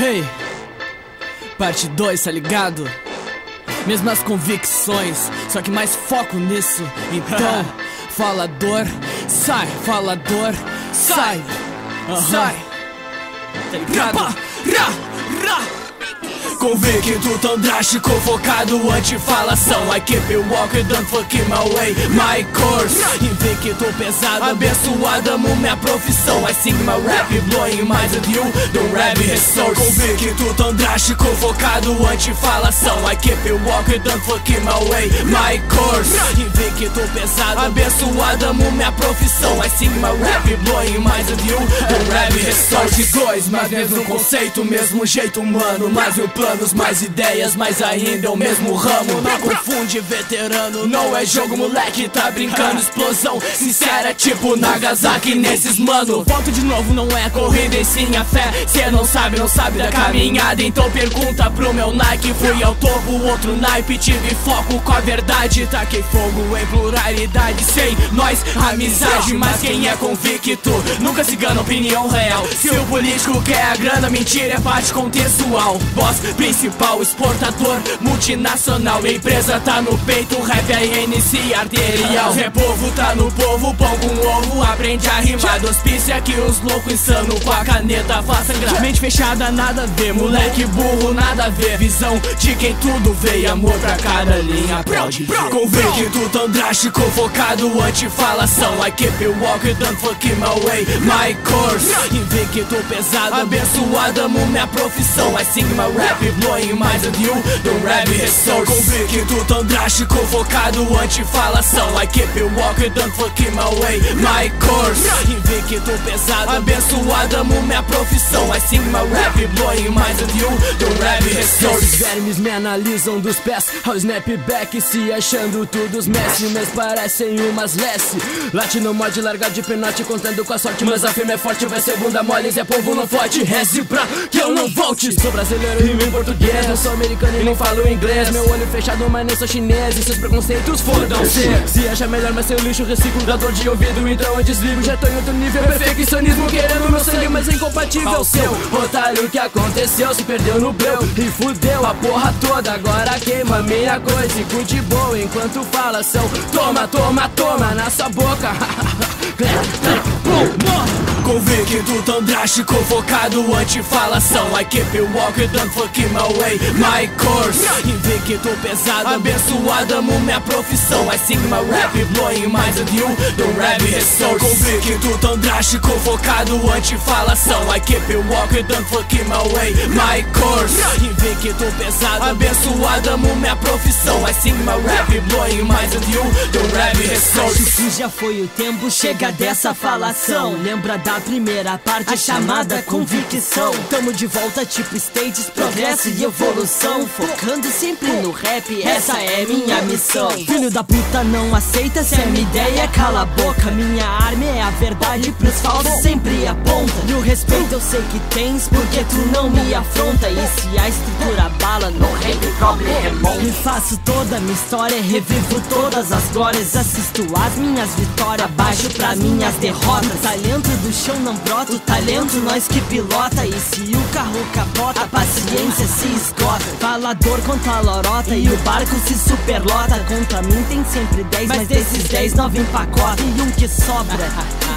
Hey, parte 2, tá ligado? Mesmas convicções, só que mais foco nisso. Então, falador, sai, sai. Tá ligado? Convicto, tão drástico, focado, antifalação. I keep it walking, don't fuck in my way, my course. Invicto, pesado, abençoado, amo minha profissão. I sing my rap, blowing minds with you, don't rap resource. Convicto, tão drástico, focado, antifalação. I keep it walking, don't fuck in my way, my course. Invicto, pesado, abençoado, amo minha profissão. I sing my rap, blowing minds with you, don't rap resource. Parte 2, mas mesmo conceito, mesmo jeito humano, mas meu plano. Mais ideias, mas ainda é o mesmo ramo. Não confunde veterano, não é jogo, moleque, tá brincando. Explosão sincera, tipo Nagasaki nesses mano. Volto de novo, não é corrida e sim a fé. Cê não sabe da caminhada. Então pergunta pro meu Nike. Fui ao topo, outro naipe, tive foco com a verdade. Taquei fogo em pluralidade, sem nós, amizade. Mas quem é convicto nunca se engana, opinião real. Se o político quer a grana, mentira é parte contextual. Boss principal, exportador, multinacional, empresa tá no peito, rap INC arterial. Repovo tá no povo, pão com ovo, aprende a rimar. Hospícia que os loucos insano com a caneta faz sangrar. Mente fechada, nada a ver, moleque burro, nada a ver. Visão de quem tudo vê, amor pra cada linha, prode. Convicto, tão drástico, focado, antifalação. I keep it walking, don't fuck in my way, my course. Invicto, pesado, abençoado, amo minha profissão. I sing my rap, blowing minds with you, don't rap resource. Convicto, tão drástico, focado, antifalação. I keep it walking, don't fuck in my way, my course. Invicto, pesado, abençoado, amo minha profissão. I sing my rap, blowing minds with you, don't rap resource. Os vermes me analisam dos pés ao snapback, se achando todos Messi, mas parecem umas lesses. Late no mod, larga de pinote, contando com a sorte, mas a firma é forte. Vai ser bunda mole, Zé povo não forte, reze pra que eu não volte. Sou brasileiro e em português, não sou americano e não falo inglês. Meu olho fechado, mas nem sou chinês, e seus preconceitos fodam-se. Se acha melhor, mas seu lixo, reciclador de ouvido, então eu desligo, já tô em outro nível. Perfeccionismo querendo meu sangue, mas é incompatível ao seu. Otário, que aconteceu, se perdeu no breu e fudeu a porra toda, agora queima meia coisa e curte boa enquanto fala são. Toma na sua boca. Convicto, tão drástico, focado, antifalação. I keep it walking, don't fuck in my way, my course. Invicto, pesado, abençoado, amo minha profissão. I sing my rap, blowing minds with you, don't rap resource. Convicto, tão drástico, focado, antifalação. I keep it walking, don't fuck in my way, my course. Invicto, pesado, abençoado, amo minha profissão. I sing my rap, blowing minds with you, don't rap resource. Acho que já foi o tempo, chega dessa falação. Lembra da primeira parte, a chamada convicção. Tamo de volta tipo stages, progresso e evolução, focando sempre no rap, essa é minha missão. Filho da puta não aceita, se é minha ideia cala a boca. Minha arma é a verdade, pros falsos sempre aponta. E o respeito eu sei que tens, porque tu não me afronta. E se a estrutura bala, no rap problema remonta. Refaço toda a minha história, revivo todas as glórias. Assisto as minhas vitórias, baixo pra minhas derrotas. Talento do chão não brota, o talento nós que pilota. E se o carro capota, a paciência se esgota. Falador contra lorota e o barco se superlota. Contra mim tem sempre 10, mas desses 10, 9 empacota. E um que sobra,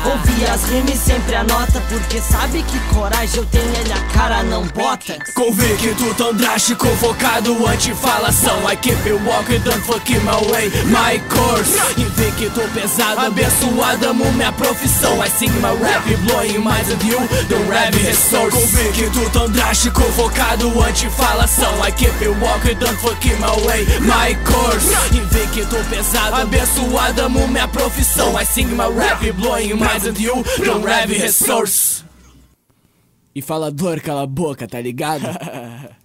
ouvi as rimas sempre anota. Porque sabe que coragem eu tenho, ele a cara não bota. Convicto, tão drástico, focado, antifalação. I keep it walking, don't fuck in my way, my course. Invicto, pesado, abençoado, amo minha profissão. I sing my rap, blowing minds with you, don't rap resource. Convicto, tão drástico, focado, antifalação. I keep it walking, don't fuck in my way, my course. Invicto, pesado, abençoado, amo minha profissão. I sing my rap, blowing minds with you, don't rap resource. E falador, cala a boca, tá ligado?